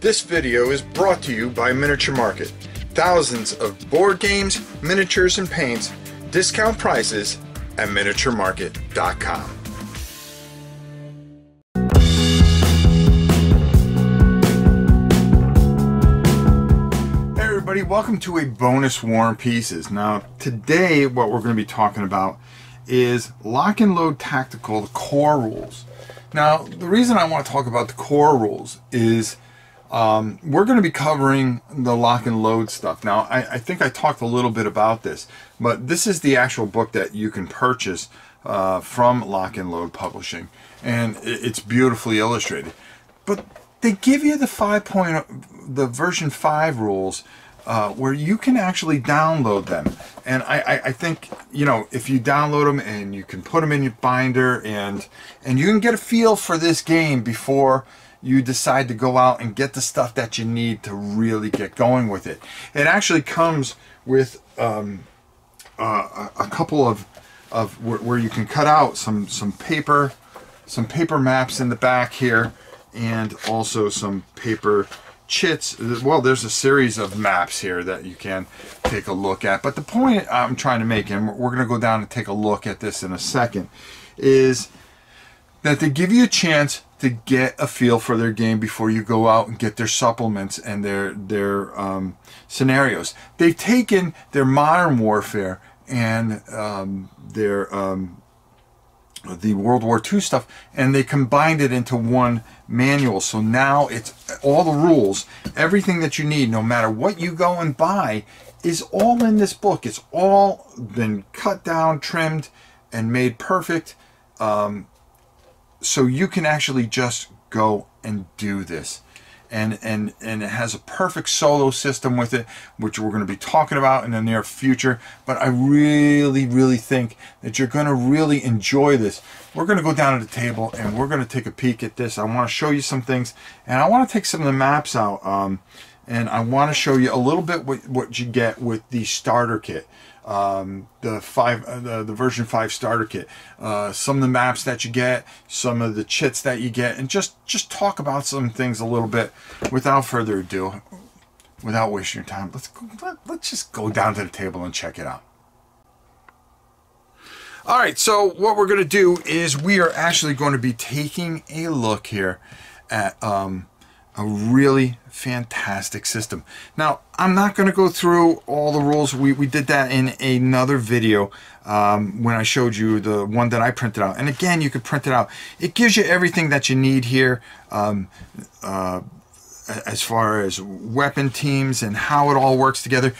This video is brought to you by Miniature Market. Thousands of board games, miniatures, and paints, discount prices at miniaturemarket.com. Hey everybody, welcome to a bonus War and Pieces. Now today what we're going to be talking about is Lock and Load Tactical, the core rules. Now the reason I want to talk about the core rules is we're going to be covering the Lock and Load stuff. Now, I think I talked a little bit about this, but this is the actual book that you can purchase from Lock and Load Publishing, and it's beautifully illustrated. But they give you the version 5 rules where you can actually download them, and I think, you know, if you download them and you can put them in your binder and you can get a feel for this game before you decide to go out and get the stuff that you need to really get going with it. It actually comes with a couple of where you can cut out some paper maps in the back here, and also some paper chits. Well, there's a series of maps here that you can take a look at. But the point I'm trying to make, and we're going to go down and take a look at this in a second, is that they give you a chance to get a feel for their game before you go out and get their supplements and their scenarios. They've taken their modern warfare and the World War II stuff, and they combined it into one manual. So now it's all the rules, everything that you need, no matter what you go and buy, is all in this book. It's all been cut down, trimmed, and made perfect. So you can actually just go and do this, and it has a perfect solo system with it, which we're going to be talking about in the near future. But I really think that you're going to really enjoy this. We're going to go down to the table and we're going to take a peek at this. I want to show you some things, and I want to take some of the maps out, and I want to show you a little bit what you get with the starter kit. The version 5 starter kit, some of the maps that you get, some of the chits that you get, and just talk about some things a little bit. Without further ado, without wasting your time, let's just go down to the table and check it out. All right, so what we're going to do is we are actually going to be taking a look here at a really fantastic system. Now, I'm not going to go through all the rules. We did that in another video when I showed you the one that I printed out. And again, you could print it out. It gives you everything that you need here as far as weapon teams and how it all works together.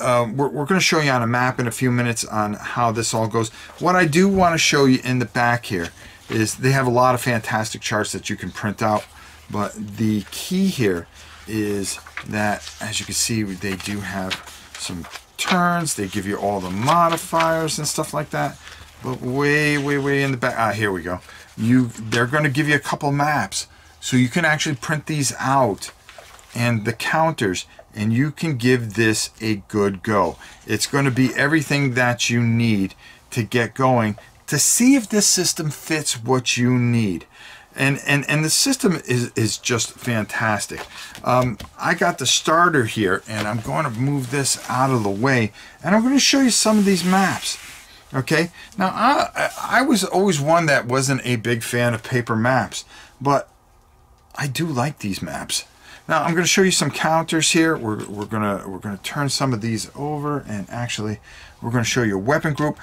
We're going to show you on a map in a few minutes on how this all goes. What I do want to show you in the back here is they have a lot of fantastic charts that you can print out. But the key here is that, as you can see, they do have some turns. They give you all the modifiers and stuff like that. But way in the back, here we go. They're going to give you a couple maps, so you can actually print these out and the counters, and you can give this a good go. It's going to be everything that you need to get going to see if this system fits what you need. And the system is just fantastic. I got the starter here, and I'm going to move this out of the way, and I'm going to show you some of these maps. Okay, now I was always one that wasn't a big fan of paper maps, but I do like these maps. Now I'm going to show you some counters here. We're going to turn some of these over, and actually we're going to show you a weapon group.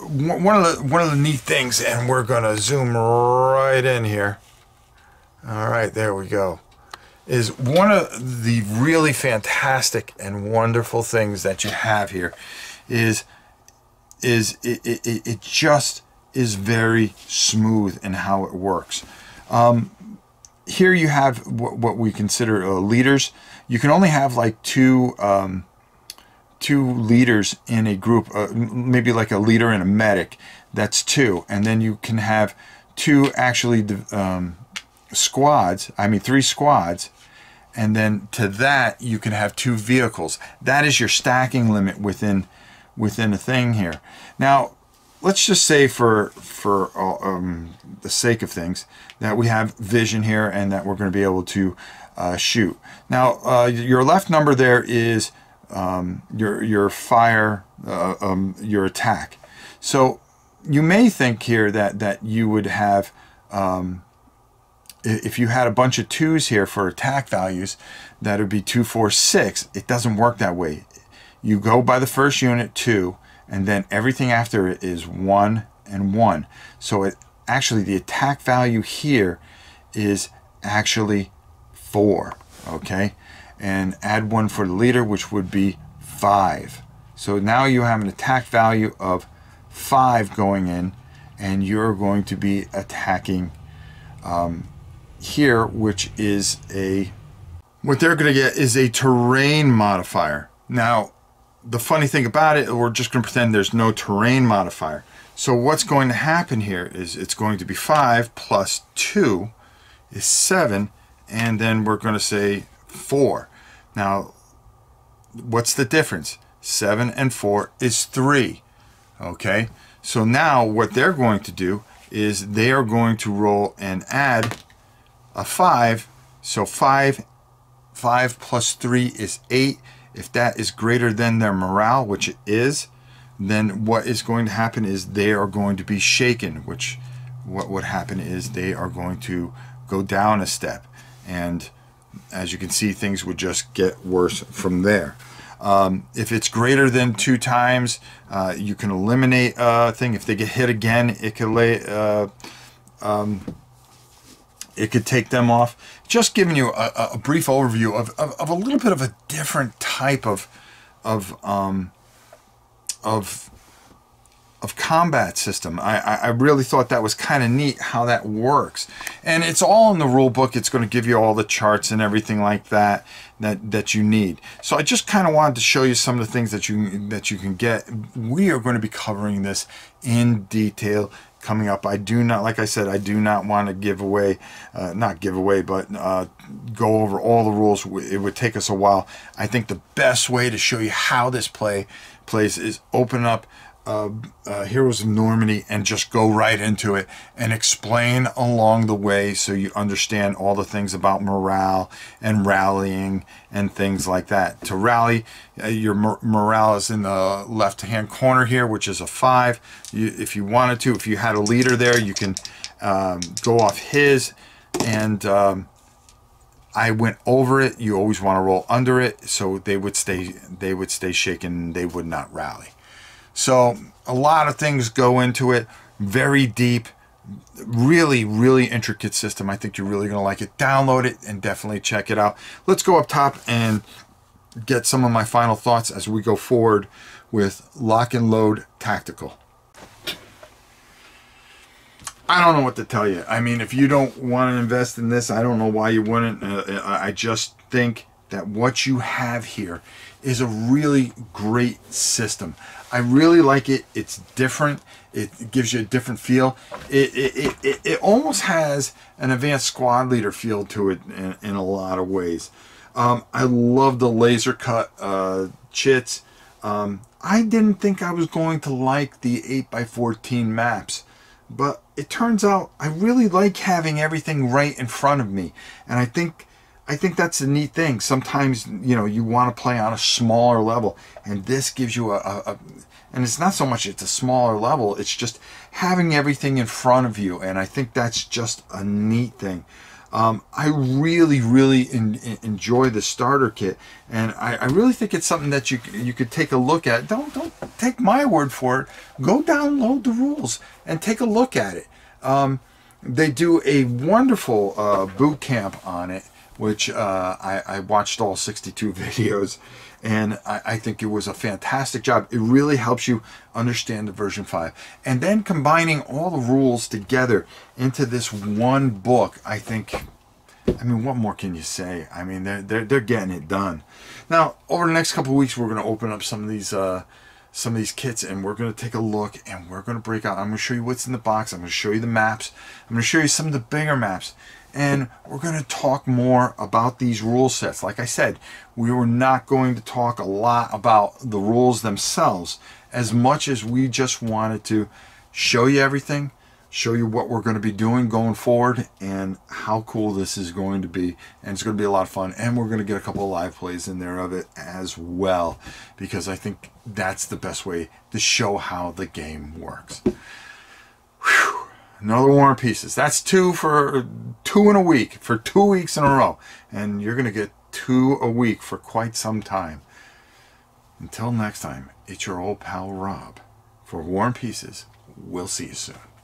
One of the neat things, and we're going to zoom right in here. All right, there we go. Is one of the really fantastic and wonderful things that you have here is it just is very smooth in how it works. Here you have what we consider leaders. You can only have like two leaders in a group, maybe like a leader and a medic. That's two, and then you can have two actually squads. I mean, 3 squads, and then to that you can have 2 vehicles. That is your stacking limit within a thing here. Now, let's just say for the sake of things that we have vision here, and that we're going to be able to shoot. Now your left number there is your fire, your attack. So you may think here that you would have, if you had a bunch of twos here for attack values, that would be 2, 4, 6. It doesn't work that way. You go by the first unit 2, and then everything after it is 1 and 1. So it actually, the attack value here is actually 4, okay? And add 1 for the leader, which would be 5. So now you have an attack value of 5 going in, and you're going to be attacking here, which is a, what they're going to get is a terrain modifier. Now, the funny thing about it, we're just going to pretend there's no terrain modifier. So what's going to happen here is it's going to be 5 plus 2 is 7, and then we're going to say 4. Now, what's the difference? 7 and 4 is 3. Okay, so now what they're going to do is they are going to roll and add a 5. So 5 plus 3 is 8. If that is greater than their morale, which it is, then what is going to happen is they are going to be shaken, which what would happen is they are going to go down a step. And as you can see, things would just get worse from there. If it's greater than 2 times, you can eliminate a thing. If they get hit again, it could lay, it could take them off. Just giving you a brief overview of a little bit of a different type of combat system. I really thought that was kind of neat how that works, and it's all in the rule book. It's going to give you all the charts and everything like that that you need. So I just kind of wanted to show you some of the things that you can get. We are going to be covering this in detail coming up. I do not, like I said, I do not want to give away, not give away, but go over all the rules. It would take us a while. I think the best way to show you how this plays is open up Heroes of Normandy and just go right into it and explain along the way, so you understand all the things about morale and rallying and things like that. To rally, your morale is in the left hand corner here, which is a 5. If you wanted to, if you had a leader there, you can go off his, and I went over it. You always want to roll under it, so they would stay shaken. They would not rally. So a lot of things go into it, very deep, really, really intricate system. I think you're really going to like it. Download it and definitely check it out. Let's go up top and get some of my final thoughts as we go forward with Lock and Load Tactical. I don't know what to tell you. I mean, if you don't want to invest in this, I don't know why you wouldn't. I just think that what you have here is a really great system. I really like it. It's different. It gives you a different feel. It almost has an Advanced Squad Leader feel to it in a lot of ways. I love the laser cut chits. I didn't think I was going to like the 8x14 maps, but it turns out I really like having everything right in front of me. And I think that's a neat thing. Sometimes, you know, you want to play on a smaller level, and this gives you and it's not so much it's a smaller level, it's just having everything in front of you, and I think that's just a neat thing. I really, really enjoy the starter kit, and I really think it's something that you could take a look at. Don't take my word for it. Go download the rules and take a look at it. They do a wonderful boot camp on it, which I watched all 62 videos, and I think it was a fantastic job. It really helps you understand the version 5. And then combining all the rules together into this one book, I think, I mean, what more can you say? I mean, they're getting it done. Now, over the next couple of weeks, we're going to open up some of these kits, and we're going to take a look, and we're going to break out. I'm going to show you what's in the box. I'm going to show you the maps. I'm going to show you some of the bigger maps. And we're going to talk more about these rule sets. Like I said, we were not going to talk a lot about the rules themselves as much as we just wanted to show you everything, show you what we're going to be doing going forward and how cool this is going to be. And it's going to be a lot of fun, and we're going to get a couple of live plays in there of it as well, because I think that's the best way to show how the game works. Whew. Another War and Pieces. That's two in a week, for 2 weeks in a row, and you're going to get two a week for quite some time. Until next time, it's your old pal Rob for War and Pieces. We'll see you soon.